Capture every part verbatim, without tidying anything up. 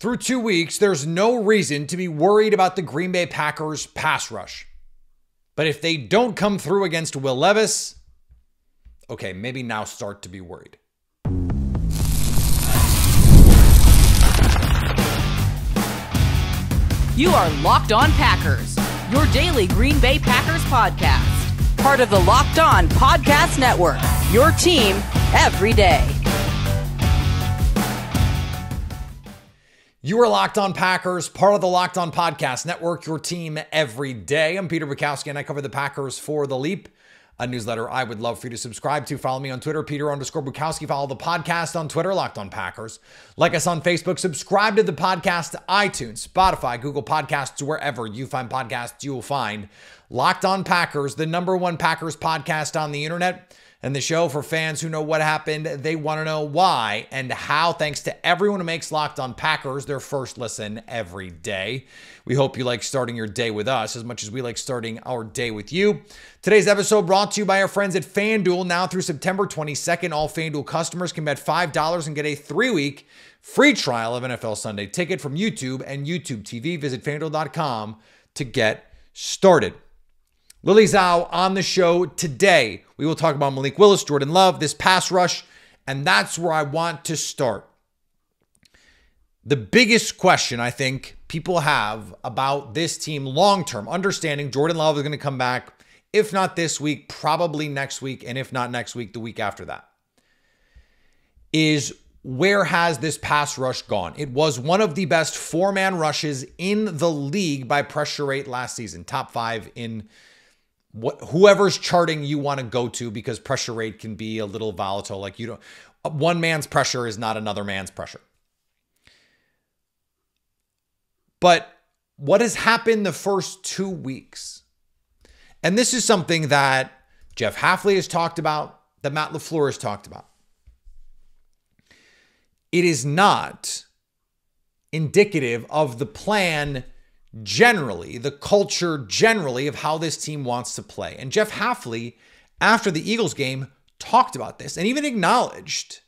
through two weeks, there's no reason to be worried about the Green Bay Packers pass rush. But if they don't come through against Will Levis, okay, maybe now start to be worried. You are Locked On Packers, your daily Green Bay Packers podcast. Part of the Locked On Podcast Network, your team every day. You are Locked On Packers, part of the Locked On Podcast Network, your team every day. I'm Peter Bukowski, and I cover the Packers for The Leap, a newsletter I would love for you to subscribe to. Follow me on Twitter, Peter underscore Bukowski. Follow the podcast on Twitter, Locked On Packers. Like us on Facebook. Subscribe to the podcast to iTunes, Spotify, Google Podcasts, wherever you find podcasts, you will find Locked On Packers, the number one Packers podcast on the internet, and the show for fans who know what happened. They want to know why and how. Thanks to everyone who makes Locked On Packers their first listen every day. We hope you like starting your day with us as much as we like starting our day with you. Today's episode brought to you by our friends at FanDuel. Now through September twenty-second, all FanDuel customers can bet five dollars and get a three-week free trial of N F L Sunday Ticket from YouTube and YouTube T V. Visit FanDuel dot com to get started. Lily Zhao on the show today. We will talk about Malik Willis, Jordan Love, this pass rush, and that's where I want to start. The biggest question I think people have about this team long-term, understanding Jordan Love is going to come back, if not this week, probably next week, and if not next week, the week after that, is where has this pass rush gone? It was one of the best four-man rushes in the league by pressure rate last season, top five in What, whoever's charting you want to go to, because pressure rate can be a little volatile. Like you don't, one man's pressure is not another man's pressure. But what has happened the first two weeks? And this is something that Jeff Hafley has talked about, that Matt LaFleur has talked about. It is not indicative of the plan generally, the culture generally of how this team wants to play. And Jeff Hafley, after the Eagles game, talked about this and even acknowledged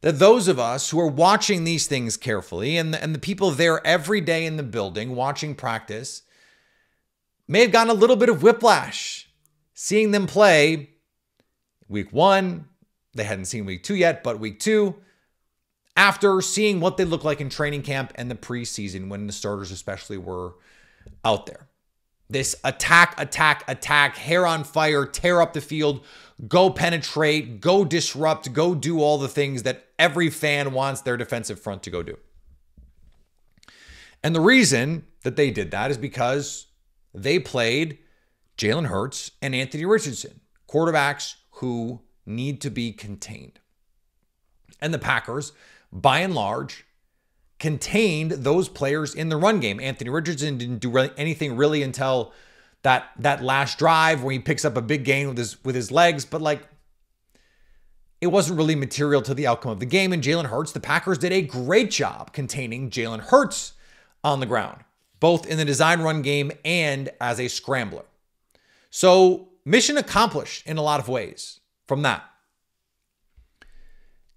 that those of us who are watching these things carefully and the, and the people there every day in the building watching practice may have gotten a little bit of whiplash seeing them play week one. They hadn't seen week two yet, but week two, after seeing what they look like in training camp and the preseason when the starters especially were out there. This attack, attack, attack, hair on fire, tear up the field, go penetrate, go disrupt, go do all the things that every fan wants their defensive front to go do. And the reason that they did that is because they played Jalen Hurts and Anthony Richardson, quarterbacks who need to be contained. And the Packers, by and large, contained those players in the run game. Anthony Richardson didn't do really anything really until that that last drive where he picks up a big gain with his with his legs, but like it wasn't really material to the outcome of the game. And Jalen Hurts, the Packers did a great job containing Jalen Hurts on the ground, both in the design run game and as a scrambler. So mission accomplished in a lot of ways from that.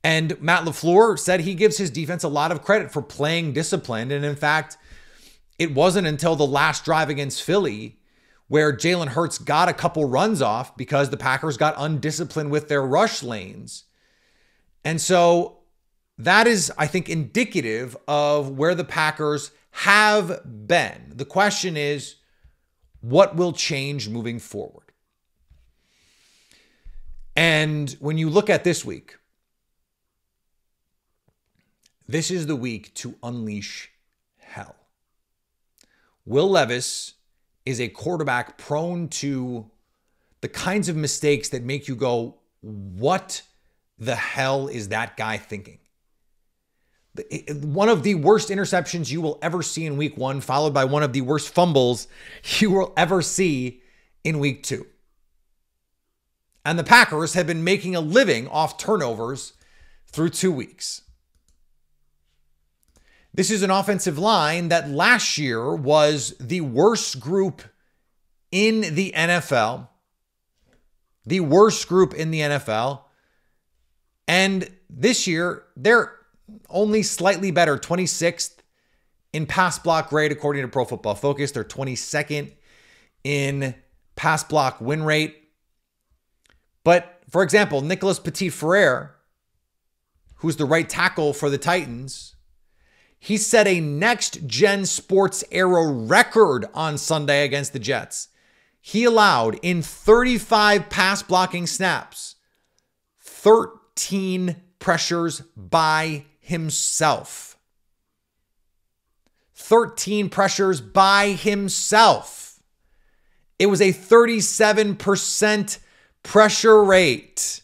And Matt LaFleur said he gives his defense a lot of credit for playing disciplined. And in fact, it wasn't until the last drive against Philly where Jalen Hurts got a couple runs off because the Packers got undisciplined with their rush lanes. And so that is, I think, indicative of where the Packers have been. The question is, what will change moving forward? And when you look at this week, this is the week to unleash hell. Will Levis is a quarterback prone to the kinds of mistakes that make you go, what the hell is that guy thinking? One of the worst interceptions you will ever see in week one, followed by one of the worst fumbles you will ever see in week two. And the Packers have been making a living off turnovers through two weeks. This is an offensive line that last year was the worst group in the N F L. The worst group in the N F L. And this year, they're only slightly better, twenty-sixth in pass block rate, according to Pro Football Focus. They're twenty-second in pass block win rate. But for example, Nicholas Petit-Ferrer, who's the right tackle for the Titans, he set a Next Gen Sports Era record on Sunday against the Jets. He allowed in thirty-five pass blocking snaps, thirteen pressures by himself. thirteen pressures by himself. It was a thirty-seven percent pressure rate.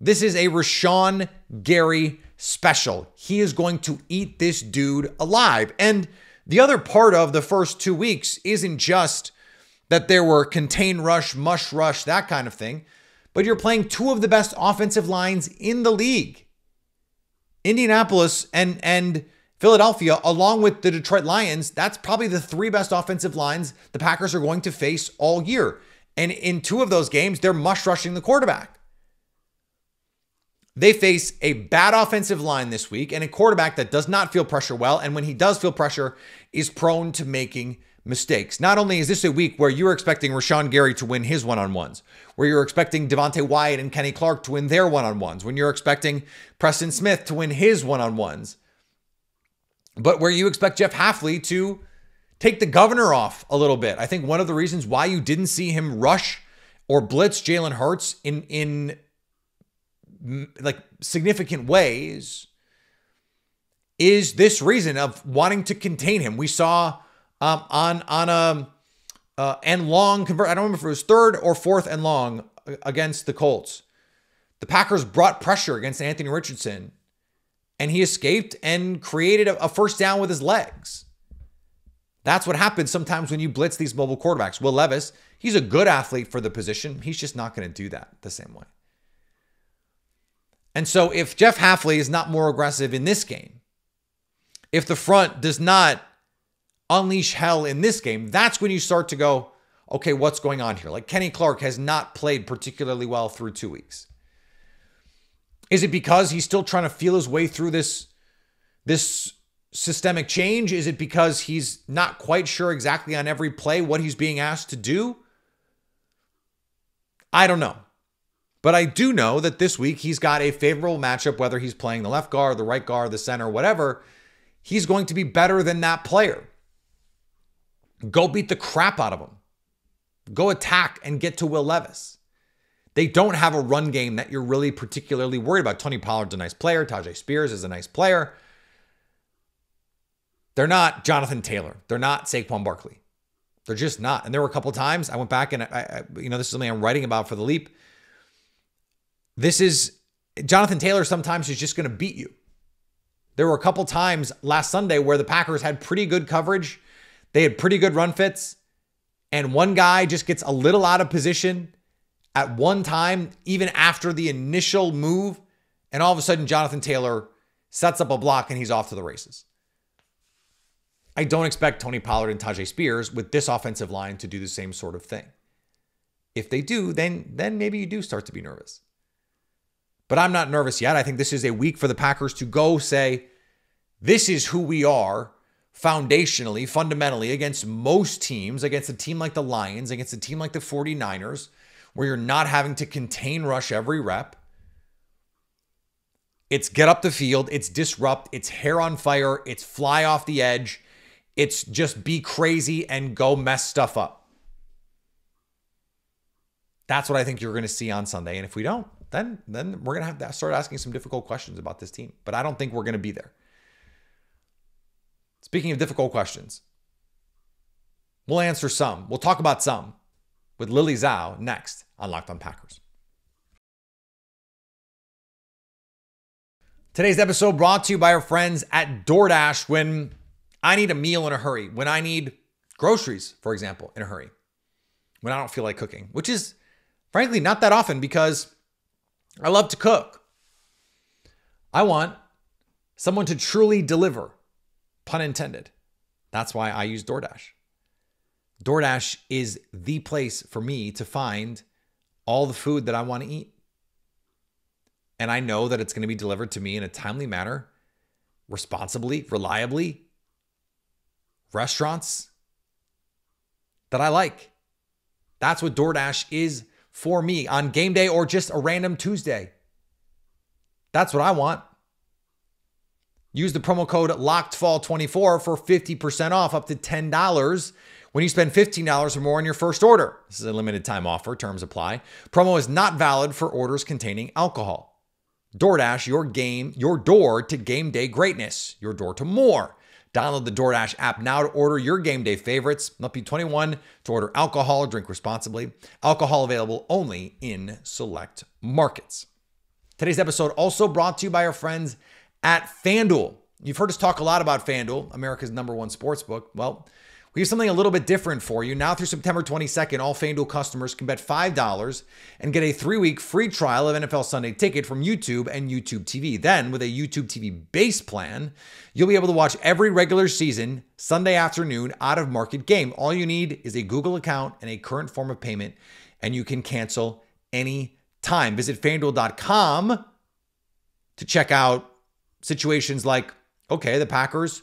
This is a Rashawn Gary special. He is going to eat this dude alive. And the other part of the first two weeks isn't just that there were contain rush, mush rush, that kind of thing, but you're playing two of the best offensive lines in the league. Indianapolis and, and Philadelphia, along with the Detroit Lions, that's probably the three best offensive lines the Packers are going to face all year. And in two of those games, they're mush rushing the quarterback. They face a bad offensive line this week and a quarterback that does not feel pressure well. And when he does feel pressure, is prone to making mistakes. Not only is this a week where you're expecting Rashawn Gary to win his one-on-ones, where you're expecting Devontae Wyatt and Kenny Clark to win their one-on-ones, when you're expecting Preston Smith to win his one-on-ones, but where you expect Jeff Hafley to take the governor off a little bit. I think one of the reasons why you didn't see him rush or blitz Jalen Hurts in in like significant ways is this reason of wanting to contain him. We saw um, on on a uh, and long convert. I don't remember if it was third or fourth and long against the Colts. The Packers brought pressure against Anthony Richardson, and he escaped and created a, a first down with his legs. That's what happens sometimes when you blitz these mobile quarterbacks. Will Levis, he's a good athlete for the position. He's just not going to do that the same way. And so if Jeff Hafley is not more aggressive in this game, if the front does not unleash hell in this game, that's when you start to go, okay, what's going on here? Like Kenny Clark has not played particularly well through two weeks. Is it because he's still trying to feel his way through this, this systemic change? Is it because he's not quite sure exactly on every play what he's being asked to do? I don't know. But I do know that this week he's got a favorable matchup, whether he's playing the left guard, the right guard, the center, whatever. He's going to be better than that player. Go beat the crap out of him. Go attack and get to Will Levis. They don't have a run game that you're really particularly worried about. Tony Pollard's a nice player. Tajay Spears is a nice player. They're not Jonathan Taylor. They're not Saquon Barkley. They're just not. And there were a couple times I went back and, I, I, you know, this is something I'm writing about for The Leap. This is, Jonathan Taylor sometimes is just going to beat you. There were a couple times last Sunday where the Packers had pretty good coverage. They had pretty good run fits. And one guy just gets a little out of position at one time, even after the initial move. And all of a sudden, Jonathan Taylor sets up a block and he's off to the races. I don't expect Tony Pollard and Tajay Spears with this offensive line to do the same sort of thing. If they do, then, then maybe you do start to be nervous. But I'm not nervous yet. I think this is a week for the Packers to go say, this is who we are foundationally, fundamentally against most teams, against a team like the Lions, against a team like the forty-niners, where you're not having to contain rush every rep. It's get up the field. It's disrupt. It's hair on fire. It's fly off the edge. It's just be crazy and go mess stuff up. That's what I think you're going to see on Sunday. And if we don't, then then we're going to have to start asking some difficult questions about this team. But I don't think we're going to be there. Speaking of difficult questions, we'll answer some. We'll talk about some with Lily Zhao next on Locked On Packers. Today's episode brought to you by our friends at DoorDash. When I need a meal in a hurry, when I need groceries, for example, in a hurry, when I don't feel like cooking, which is frankly not that often because I love to cook. I want someone to truly deliver, pun intended. That's why I use DoorDash. DoorDash is the place for me to find all the food that I want to eat. And I know that it's going to be delivered to me in a timely manner responsibly, reliably, restaurants that I like. That's what DoorDash is for me on game day or just a random Tuesday. That's what I want. Use the promo code locked fall twenty-four for fifty percent off up to ten dollars when you spend fifteen dollars or more on your first order. This is a limited time offer. Terms apply. Promo is not valid for orders containing alcohol. DoorDash, your game, your door to game day greatness, your door to more. Download the DoorDash app now to order your game day favorites. Must be twenty-one to order alcohol. Drink responsibly. Alcohol available only in select markets. Today's episode also brought to you by our friends at FanDuel. You've heard us talk a lot about FanDuel, America's number one sportsbook. Well, we have something a little bit different for you. Now through September twenty-second, all FanDuel customers can bet five dollars and get a three-week free trial of N F L Sunday Ticket from YouTube and YouTube T V. Then, with a YouTube T V base plan, you'll be able to watch every regular season Sunday afternoon out-of-market game. All you need is a Google account and a current form of payment, and you can cancel any time. Visit FanDuel dot com to check out situations like, okay, the Packers,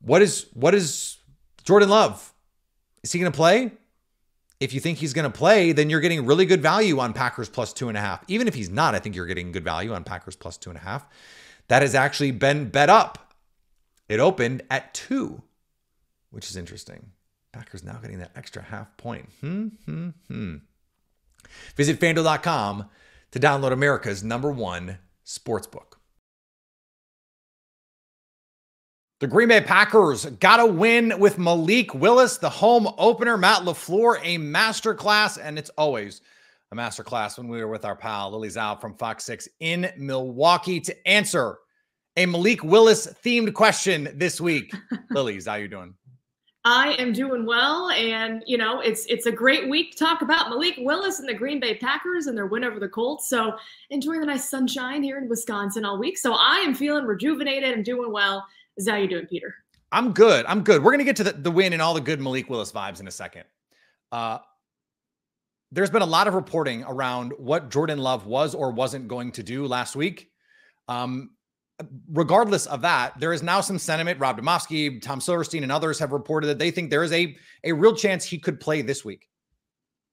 what is, what is... Jordan Love, is he going to play? If you think he's going to play, then you're getting really good value on Packers plus two and a half. Even if he's not, I think you're getting good value on Packers plus two and a half. That has actually been bet up. It opened at two, which is interesting. Packers now getting that extra half point. Hmm, hmm, hmm. Visit FanDuel dot com to download America's number one sportsbook. The Green Bay Packers got a win with Malik Willis, the home opener. Matt LaFleur, a masterclass, and it's always a masterclass when we were with our pal Lily Zhao from Fox six in Milwaukee to answer a Malik Willis-themed question this week. Lily, how you doing? I am doing well, and, you know, it's it's a great week to talk about Malik Willis and the Green Bay Packers and their win over the Colts, so enjoying the nice sunshine here in Wisconsin all week, so I am feeling rejuvenated and doing well. Is how you doing, Peter? I'm good. I'm good. We're going to get to the, the win and all the good Malik Willis vibes in a second. Uh, there's been a lot of reporting around what Jordan Love was or wasn't going to do last week. Um, regardless of that, there is now some sentiment. Rob Domofsky, Tom Silverstein, and others have reported that they think there is a, a real chance he could play this week.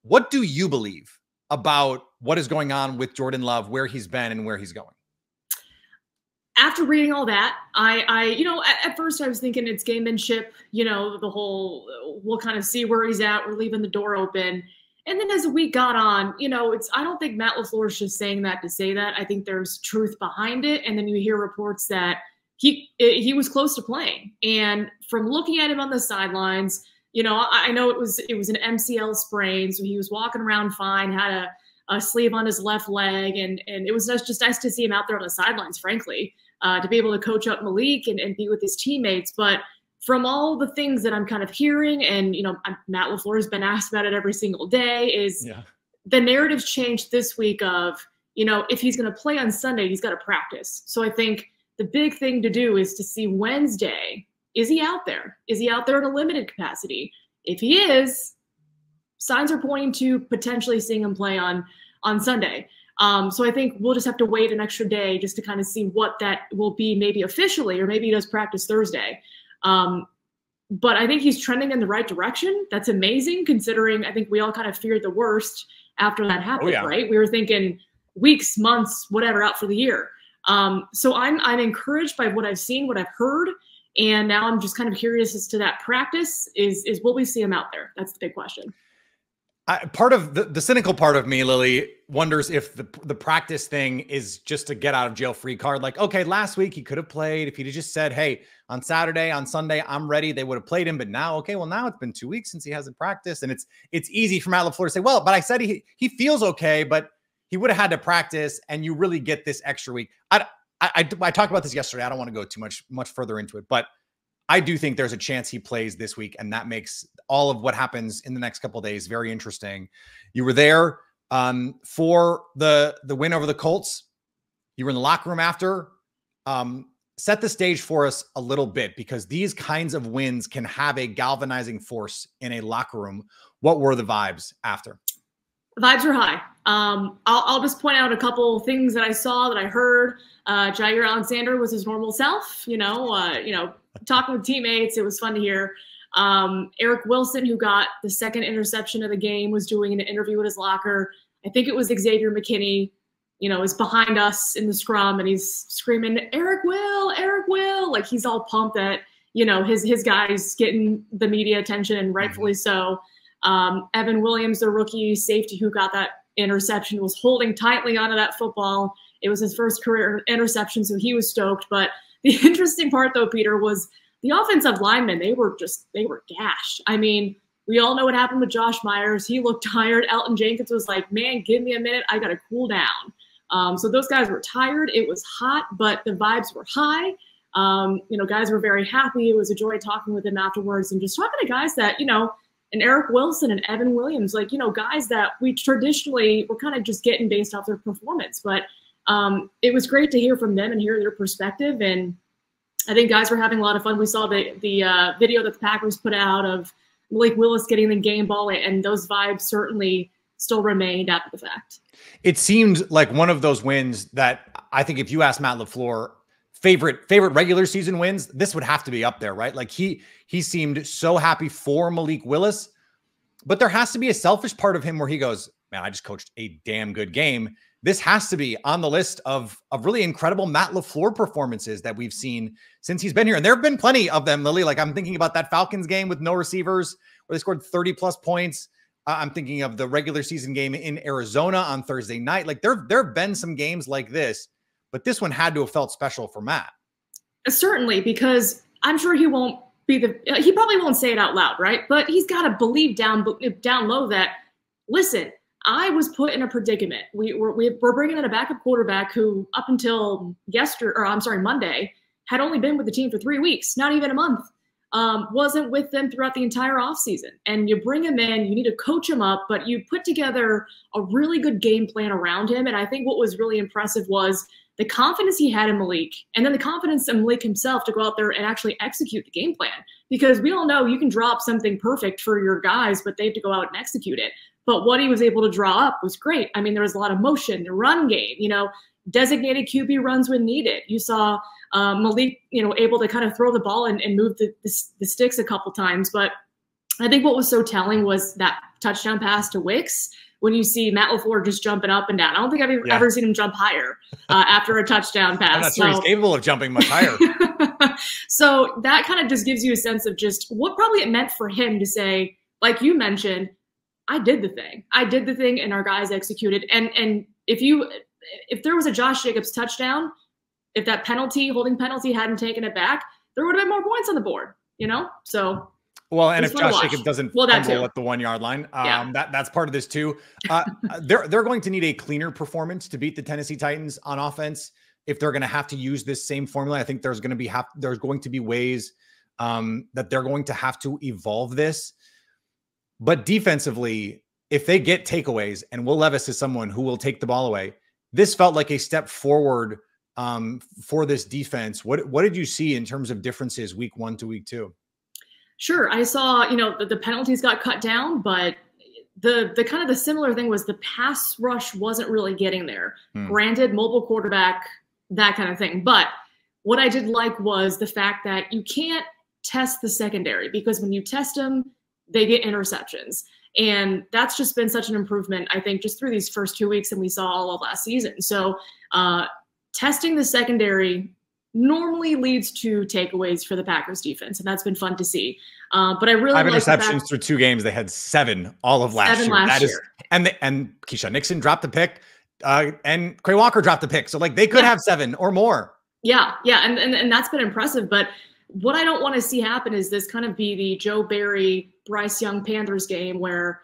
What do you believe about what is going on with Jordan Love, where he's been and where he's going? After reading all that, I, I you know, at, at first I was thinking it's gamemanship, you know, the whole, we'll kind of see where he's at. We're leaving the door open. And then as the week got on, you know, it's, I don't think Matt LaFleur is just saying that to say that. I think there's truth behind it. And then you hear reports that he, he was close to playing. And from looking at him on the sidelines, you know, I, I know it was, it was an M C L sprain. So he was walking around fine, had a, a sleeve on his left leg. And, and it was just nice to see him out there on the sidelines, frankly. Uh, to be able to coach up Malik and, and be with his teammates. But from all the things that I'm kind of hearing, and, you know, Matt LaFleur has been asked about it every single day, is yeah. the narrative changed this week of, you know, if he's going to play on Sunday, he's got to practice. So I think the big thing to do is to see Wednesday, is he out there? Is he out there in a limited capacity? If he is, signs are pointing to potentially seeing him play on, on Sunday. Um, so I think we'll just have to wait an extra day just to kind of see what that will be, maybe officially, or maybe he does practice Thursday. Um, but I think he's trending in the right direction. That's amazing, considering I think we all kind of feared the worst after that happened, oh, yeah. right? We were thinking weeks, months, whatever, out for the year. Um, so I'm, I'm encouraged by what I've seen, what I've heard. And now I'm just kind of curious as to that practice is, is will we see him out there? That's the big question. I, part of the, the cynical part of me, Lily, wonders if the the practice thing is just a get out of jail free card. Like, okay, last week he could have played if he'd have just said, hey, on Saturday, on Sunday, I'm ready. They would have played him. But now, okay, well, now it's been two weeks since he hasn't practiced. And it's it's easy for Matt LaFleur to say, well, but I said he he feels okay, but he would have had to practice and you really get this extra week. I, I, I, I talked about this yesterday. I don't want to go too much, much further into it, but I do think there's a chance he plays this week, and that makes all of what happens in the next couple of days very interesting. You were there um, for the the win over the Colts. You were in the locker room after. Um, set the stage for us a little bit, because these kinds of wins can have a galvanizing force in a locker room. What were the vibes after? Vibes were high. Um, I'll, I'll just point out a couple things that I saw, that I heard. Uh, Jair Alexander was his normal self, you know, uh, you know, talking with teammates. It was fun to hear. Um, Eric Wilson, who got the second interception of the game, was doing an interview at his locker. I think it was Xavier McKinney, you know, is behind us in the scrum, and he's screaming, "Eric Will, Eric Will." Like, he's all pumped that, you know, his, his guy's getting the media attention, and rightfully so. Um, Evan Williams, the rookie safety who got that interception, was holding tightly onto that football. It was his first career interception, so he was stoked. But the interesting part, though, Peter, was the offensive linemen. They were just, they were gashed. I mean, we all know what happened with Josh Myers. He looked tired. Elton Jenkins was like, "Man, give me a minute. I got to cool down." Um, so those guys were tired. It was hot, but the vibes were high. Um, you know, guys were very happy. It was a joy talking with them afterwards, and just talking to guys that, you know, and Eric Wilson and Evan Williams, like, you know, guys that we traditionally were kind of just getting based off their performance. But um, it was great to hear from them and hear their perspective. And I think guys were having a lot of fun. We saw the, the uh, video that the Packers put out of Malik Willis getting the game ball, and those vibes certainly still remained after the fact. It seemed like one of those wins that, I think if you ask Matt LaFleur, Favorite favorite regular season wins, this would have to be up there, right? Like, he he seemed so happy for Malik Willis, but there has to be a selfish part of him where he goes, "Man, I just coached a damn good game." This has to be on the list of, of really incredible Matt LaFleur performances that we've seen since he's been here. And there have been plenty of them, Lily. Like, I'm thinking about that Falcons game with no receivers where they scored thirty plus points. Uh, I'm thinking of the regular season game in Arizona on Thursday night. Like, there, there have been some games like this, but this one had to have felt special for Matt. Certainly, because I'm sure he won't be the, he probably won't say it out loud, right? But he's got to believe down down low that, listen, I was put in a predicament. We were, we're bringing in a backup quarterback who up until yesterday, or I'm sorry, Monday, had only been with the team for three weeks, not even a month, um, wasn't with them throughout the entire offseason. And you bring him in, you need to coach him up, but you put together a really good game plan around him. And I think what was really impressive was the confidence he had in Malik, and then the confidence in Malik himself to go out there and actually execute the game plan. Because we all know you can drop something perfect for your guys, but they have to go out and execute it. But what he was able to draw up was great. I mean, there was a lot of motion, the run game, you know, designated Q B runs when needed. You saw uh, Malik, you know, able to kind of throw the ball and, and move the, the, the sticks a couple times. But I think what was so telling was that touchdown pass to Wicks, when you see Matt LaFleur just jumping up and down. I don't think I've ever, yeah. ever seen him jump higher uh, after a touchdown pass. I'm not sure so. he's capable of jumping much higher. So that kind of just gives you a sense of just what probably it meant for him to say, like you mentioned, I did the thing. I did the thing, and our guys executed. And and if you if there was a Josh Jacobs touchdown, if that penalty, holding penalty hadn't taken it back, there would have been more points on the board, you know? So – Well, and if Josh Jacobs doesn't well, fumble at the one-yard line, um, yeah. that that's part of this too. Uh, they're they're going to need a cleaner performance to beat the Tennessee Titans on offense if they're going to have to use this same formula. I think there's going to be have, there's going to be ways um, that they're going to have to evolve this. But defensively, if they get takeaways, and Will Levis is someone who will take the ball away, this felt like a step forward um, for this defense. What what did you see in terms of differences week one to week two? Sure. I saw, you know, the, the penalties got cut down, but the the kind of the similar thing was the pass rush wasn't really getting there. Mm. Granted, mobile quarterback, that kind of thing. But what I did like was the fact that you can't test the secondary, because when you test them, they get interceptions. And that's just been such an improvement, I think, just through these first two weeks, and we saw all of last season. So uh, testing the secondary normally leads to takeaways for the Packers defense, and that's been fun to see. Uh, but I really five like interceptions through two games. They had seven all of last seven year. Last that year. Is, and the, and Keyshawn Nixon dropped the pick, uh, and Quay Walker dropped the pick. So like they could yeah. have seven or more. Yeah, yeah, and, and and that's been impressive. But what I don't want to see happen is this kind of be the Joe Barry, Bryce Young Panthers game where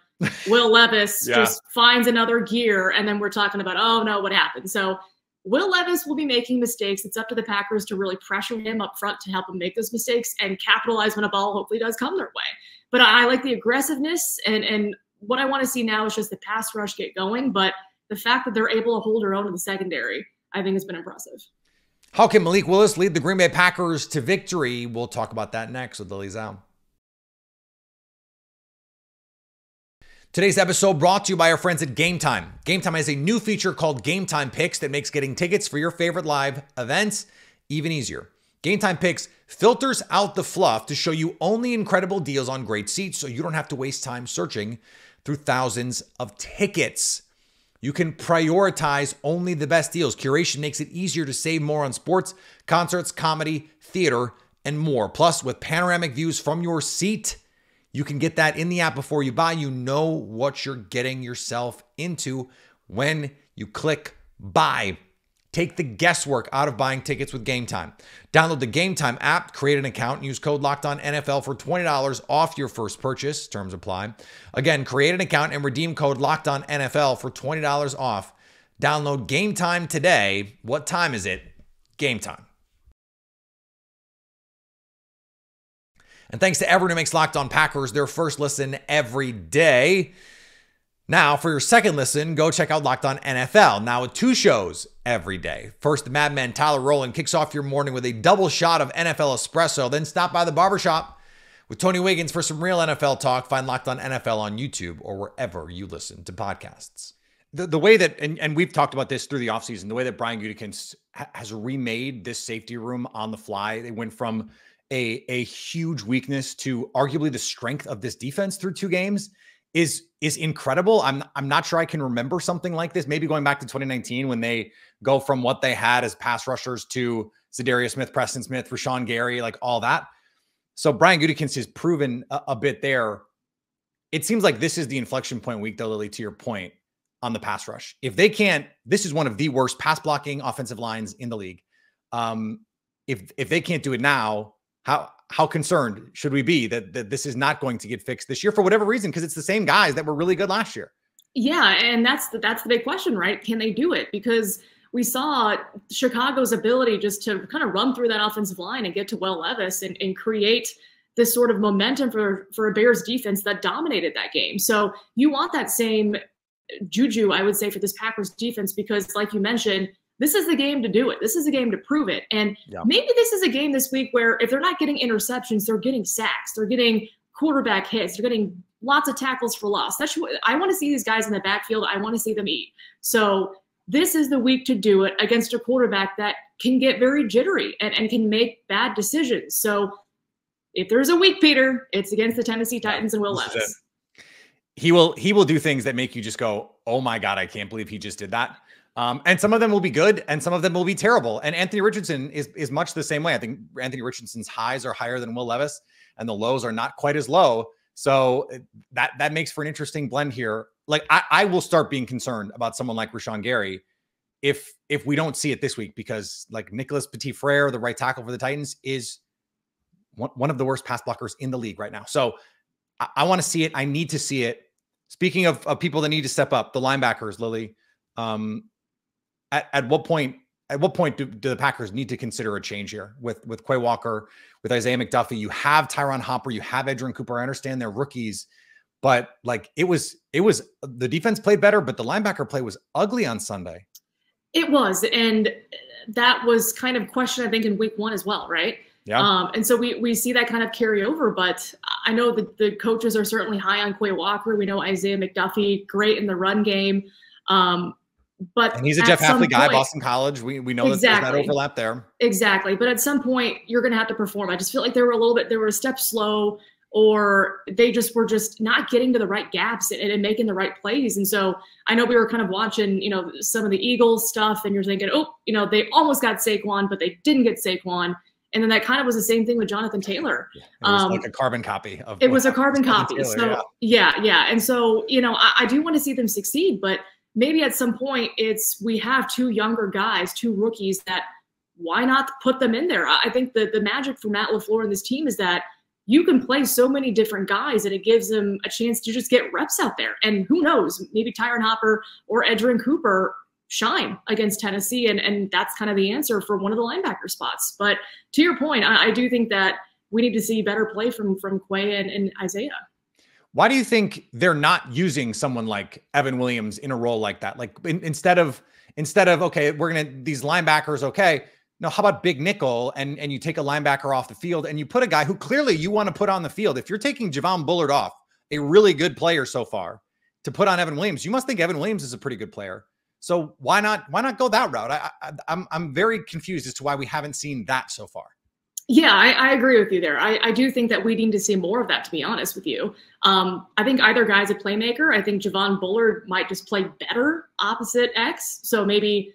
Will Levis yeah. just finds another gear, and then we're talking about, oh no, what happened? So Will Levis will be making mistakes. It's up to the Packers to really pressure him up front to help him make those mistakes and capitalize when a ball hopefully does come their way. But I like the aggressiveness, and, and what I want to see now is just the pass rush get going. But the fact that they're able to hold their own in the secondary, I think, has been impressive. How can Malik Willis lead the Green Bay Packers to victory? We'll talk about that next with Lily Zhao. Today's episode brought to you by our friends at GameTime. GameTime has a new feature called GameTime Picks that makes getting tickets for your favorite live events even easier. GameTime Picks filters out the fluff to show you only incredible deals on great seats so you don't have to waste time searching through thousands of tickets. You can prioritize only the best deals. Curation makes it easier to save more on sports, concerts, comedy, theater, and more. Plus, with panoramic views from your seat, you can get that in the app before you buy. You know what you're getting yourself into when you click buy. Take the guesswork out of buying tickets with GameTime. Download the GameTime app, create an account, and use code LOCKEDONNFL for twenty dollars off your first purchase. Terms apply. Again, create an account and redeem code LOCKEDONNFL for twenty dollars off. Download GameTime today. What time is it? GameTime. And thanks to everyone who makes Locked On Packers their first listen every day. Now, for your second listen, go check out Locked On N F L, now with two shows every day. First, the madman Tyler Rowland kicks off your morning with a double shot of N F L espresso, then stop by the barbershop with Tony Wiggins for some real N F L talk. Find Locked On N F L on YouTube or wherever you listen to podcasts. The, the way that, and, and we've talked about this through the offseason, the way that Brian Gutekunst ha- has remade this safety room on the fly, they went from a, a huge weakness to arguably the strength of this defense through two games. is is incredible. I'm I'm not sure I can remember something like this. Maybe going back to twenty nineteen when they go from what they had as pass rushers to Zadarius Smith, Preston Smith, Rashawn Gary, like all that. So Brian Gutekunst has proven a, a bit there. It seems like this is the inflection point week, though, Lily, to your point on the pass rush. If they can't, this is one of the worst pass blocking offensive lines in the league. Um, if if they can't do it now, how How concerned should we be that, that this is not going to get fixed this year for whatever reason? Because it's the same guys that were really good last year. Yeah, and that's the, that's the big question, right? Can they do it? Because we saw Chicago's ability just to kind of run through that offensive line and get to Will Levis and, and create this sort of momentum for, for a Bears defense that dominated that game. So you want that same juju, I would say, for this Packers defense because, like you mentioned, this is the game to do it. This is a game to prove it. And yeah. Maybe this is a game this week where if they're not getting interceptions, they're getting sacks. They're getting quarterback hits. They're getting lots of tackles for loss. That's what I want to see these guys in the backfield. I want to see them eat. So this is the week to do it against a quarterback that can get very jittery and, and can make bad decisions. So if there's a week, Peter, it's against the Tennessee Titans and Will Levis. He will, he will do things that make you just go, oh my God, I can't believe he just did that. Um, and some of them will be good and some of them will be terrible. And Anthony Richardson is, is much the same way. I think Anthony Richardson's highs are higher than Will Levis and the lows are not quite as low. So that, that makes for an interesting blend here. Like I, I will start being concerned about someone like Rashawn Gary if, if we don't see it this week, because like Nicholas Petit-Frere, the right tackle for the Titans, is one, one of the worst pass blockers in the league right now. So I, I want to see it. I need to see it. Speaking of, of people that need to step up, the linebackers, Lily, um, At, at what point, at what point do, do the Packers need to consider a change here with, with Quay Walker, with Isaiah McDuffie? You have Tyron Hopper, you have Edgerrin Cooper. I understand they're rookies, but like it was, it was the defense played better, but the linebacker play was ugly on Sunday. It was. And that was kind of question, I think, in week one as well. Right. Yeah. Um, and so we, we see that kind of carry over, but I know that the coaches are certainly high on Quay Walker. We know Isaiah McDuffie, great in the run game. Um, But and he's a Jeff Hafley guy, point, Boston College. We we know exactly. that there's that overlap there. Exactly. But at some point, you're going to have to perform. I just feel like they were a little bit, they were a step slow, or they just were just not getting to the right gaps and, and making the right plays. And so I know we were kind of watching, you know, some of the Eagles stuff, and you're thinking, oh, you know, they almost got Saquon, but they didn't get Saquon. And then that kind of was the same thing with Jonathan Taylor. Yeah, it was um, like a carbon copy. of It was a carbon copy. Taylor, so yeah. yeah, yeah. And so, you know, I, I do want to see them succeed, but maybe at some point it's, we have two younger guys, two rookies, that why not put them in there? I think the, the magic for Matt LaFleur and this team is that you can play so many different guys and it gives them a chance to just get reps out there. And who knows, maybe Tyron Hopper or Edgerrin Cooper shine against Tennessee. And, and that's kind of the answer for one of the linebacker spots. But to your point, I, I do think that we need to see better play from, from Quay and, and Isaiah. Why do you think they're not using someone like Evan Williams in a role like that? Like in, instead of, instead of, okay, we're going to, these linebackers, okay, no, how about big nickel? And, and you take a linebacker off the field and you put a guy who clearly you want to put on the field. If you're taking Javon Bullard off, a really good player so far, to put on Evan Williams. You must think Evan Williams is a pretty good player. So why not, why not go that route? I, I, I'm, I'm very confused as to why we haven't seen that so far. Yeah, I, I agree with you there. I, I do think that we need to see more of that, to be honest with you. Um, I think either guy's a playmaker. I think Javon Bullard might just play better opposite X. So maybe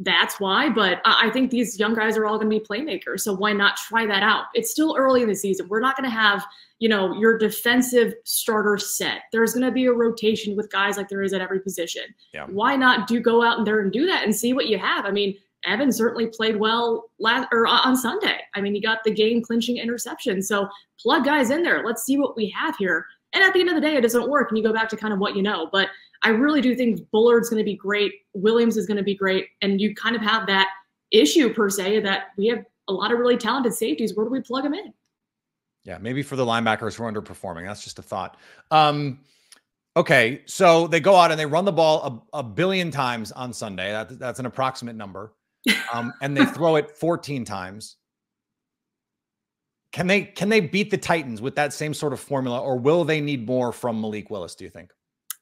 that's why. But I, I think these young guys are all going to be playmakers. So why not try that out? It's still early in the season. We're not going to have, you know, your defensive starter set. There's going to be a rotation with guys like there is at every position. Yeah. Why not do go out there and do that and see what you have? I mean, Evan certainly played well last or on Sunday. I mean, he got the game clinching interception. So plug guys in there. Let's see what we have here. And at the end of the day, it doesn't work, and you go back to kind of what you know. But I really do think Bullard's going to be great. Williams is going to be great. And you kind of have that issue, per se, that we have a lot of really talented safeties. Where do we plug them in? Yeah, maybe for the linebackers who are underperforming. That's just a thought. Um, okay, so they go out and they run the ball a, a billion times on Sunday. That, that's an approximate number. um, and they throw it fourteen times. Can they, can they beat the Titans with that same sort of formula, or will they need more from Malik Willis, do you think?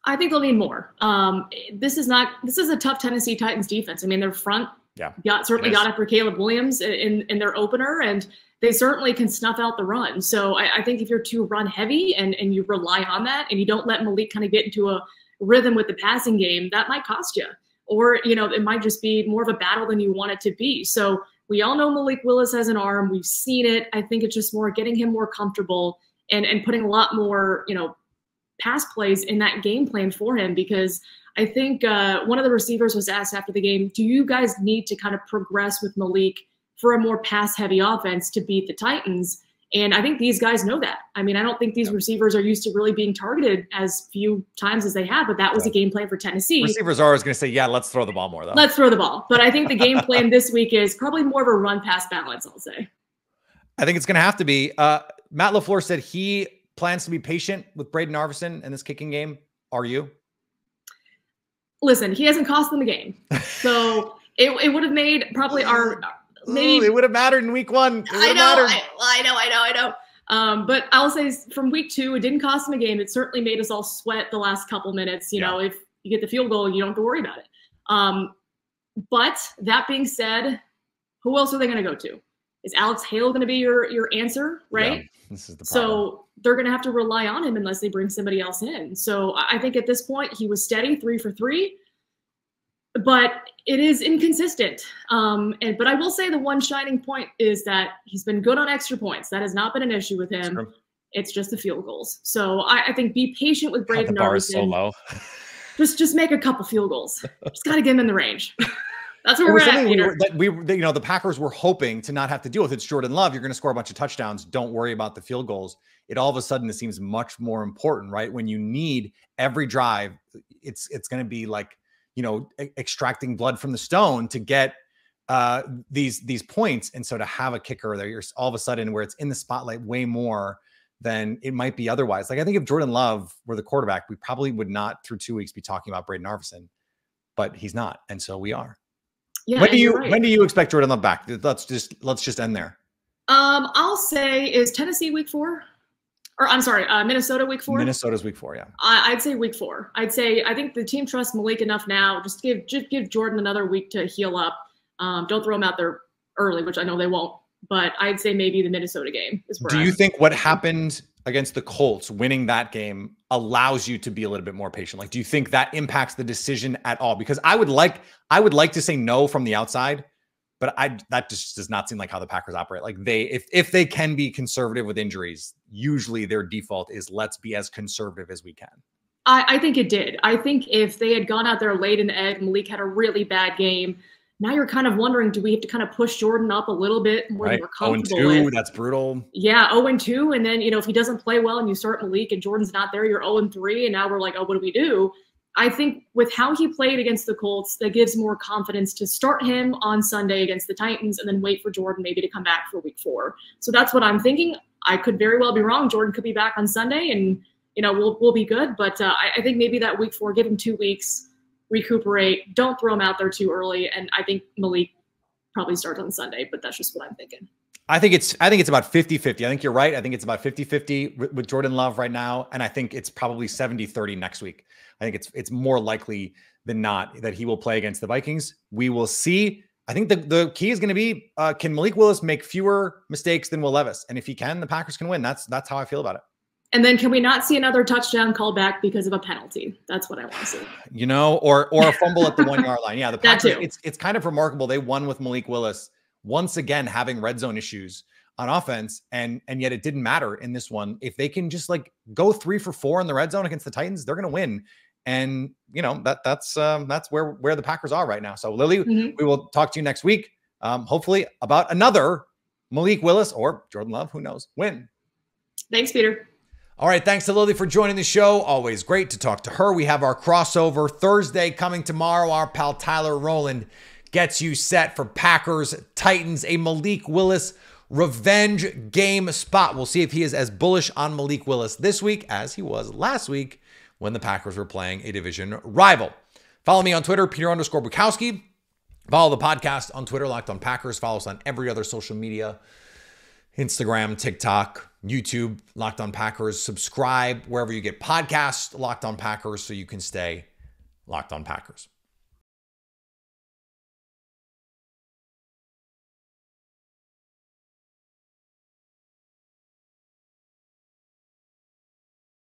I think they'll need more. Um, this is not, this is a tough Tennessee Titans defense. I mean, their front yeah, got certainly got after Caleb Williams in, in their opener, and they certainly can snuff out the run. So I, I think if you're too run heavy and, and you rely on that and you don't let Malik kind of get into a rhythm with the passing game, that might cost you. Or, you know, it might just be more of a battle than you want it to be. So we all know Malik Willis has an arm. We've seen it. I think it's just more getting him more comfortable and, and putting a lot more, you know, pass plays in that game plan for him. Because I think uh, one of the receivers was asked after the game, do you guys need to kind of progress with Malik for a more pass-heavy offense to beat the Titans? And I think these guys know that. I mean, I don't think these yep. receivers are used to really being targeted as few times as they have, but that was yeah. a game plan for Tennessee. Receivers are always going to say, yeah, let's throw the ball more, though. Let's throw the ball. But I think the game plan this week is probably more of a run-pass balance, I'll say. I think it's going to have to be. Uh, Matt LaFleur said he plans to be patient with Braden Arvison in this kicking game. Are you? Listen, he hasn't cost them a game. So it, it would have made probably our – Maybe Ooh, it would have mattered in week one. I know, I, I know, I know, I know. Um, but I'll say from week two, it didn't cost him a game. It certainly made us all sweat the last couple minutes. You yeah. know, if you get the field goal, you don't have to worry about it. Um, but that being said, who else are they going to go to? Is Alex Hale going to be your your answer, right? Yeah, this is the problem. So they're going to have to rely on him unless they bring somebody else in. So I think at this point, he was steady, three for three. But it is inconsistent. Um, and But I will say the one shining point is that he's been good on extra points. That has not been an issue with him. Sure. It's just the field goals. So I, I think be patient with Braden Arvison. The bar is so low. just, just make a couple field goals. Just got to get him in the range. That's what we're at, Peter. We, that we, that, you know, the Packers were hoping to not have to deal with. It's Jordan Love. You're going to score a bunch of touchdowns. Don't worry about the field goals. It all of a sudden, it seems much more important, right? When you need every drive, it's it's going to be like, you know, extracting blood from the stone to get uh, these these points. And so to have a kicker there, you're all of a sudden where it's in the spotlight way more than it might be otherwise. Like I think if Jordan Love were the quarterback, we probably would not through two weeks be talking about Braden Arvison, but he's not, and so we are. Yeah, when do you right. when do you expect Jordan Love back? Let's just let's just end there. Um, I'll say is Tennessee week four. Or I'm sorry, uh, Minnesota week four. Minnesota's week four, yeah. I, I'd say week four. I'd say I think the team trusts Malik enough now. Just give just give Jordan another week to heal up. Um, don't throw him out there early, which I know they won't. But I'd say maybe the Minnesota game is where Do I'm you think what happened against the Colts, winning that game, allows you to be a little bit more patient? Like, do you think that impacts the decision at all? Because I would like I would like to say no from the outside. But I, that just does not seem like how the Packers operate. Like they, if if they can be conservative with injuries, usually their default is let's be as conservative as we can. I, I think it did. I think if they had gone out there late in the egg, Malik had a really bad game. Now you're kind of wondering, do we have to kind of push Jordan up a little bit more right. than we're comfortable oh and two, with? That's brutal. Yeah, oh and two. And then, you know, if he doesn't play well and you start Malik and Jordan's not there, you're oh and three. And now we're like, oh, what do we do? I think with how he played against the Colts, that gives more confidence to start him on Sunday against the Titans and then wait for Jordan maybe to come back for week four. So that's what I'm thinking. I could very well be wrong. Jordan could be back on Sunday and, you know, we'll, we'll be good. But uh, I, I think maybe that week four, give him two weeks, recuperate. Don't throw him out there too early. And I think Malik probably starts on Sunday, but that's just what I'm thinking. I think it's I think it's about fifty fifty. I think you're right. I think it's about fifty fifty with, with Jordan Love right now, and I think it's probably seventy thirty next week. I think it's it's more likely than not that he will play against the Vikings. We will see. I think the, the key is going to be, uh, can Malik Willis make fewer mistakes than Will Levis? And if he can, the Packers can win. That's that's how I feel about it. And then can we not see another touchdown called back because of a penalty? That's what I want to see. You know, or or a fumble at the one-yard line. Yeah, the Packers, it's, it's kind of remarkable. They won with Malik Willis once again having red zone issues on offense, and and yet it didn't matter in this one. If they can just like go three for four in the red zone against the Titans, they're going to win. And you know that that's um, that's where where the Packers are right now. So Lily, mm-hmm. we will talk to you next week, um, hopefully about another Malik Willis or Jordan Love, who knows, win. Thanks, Peter. All right, thanks to Lily for joining the show. Always great to talk to her. We have our crossover Thursday coming tomorrow. Our pal Tyler Rowland gets you set for Packers Titans, a Malik Willis revenge game spot. We'll see if he is as bullish on Malik Willis this week as he was last week when the Packers were playing a division rival. Follow me on Twitter, Peter underscore Bukowski. Follow the podcast on Twitter, Locked On Packers. Follow us on every other social media, Instagram, TikTok, YouTube, Locked On Packers. Subscribe wherever you get podcasts, Locked On Packers, so you can stay Locked On Packers.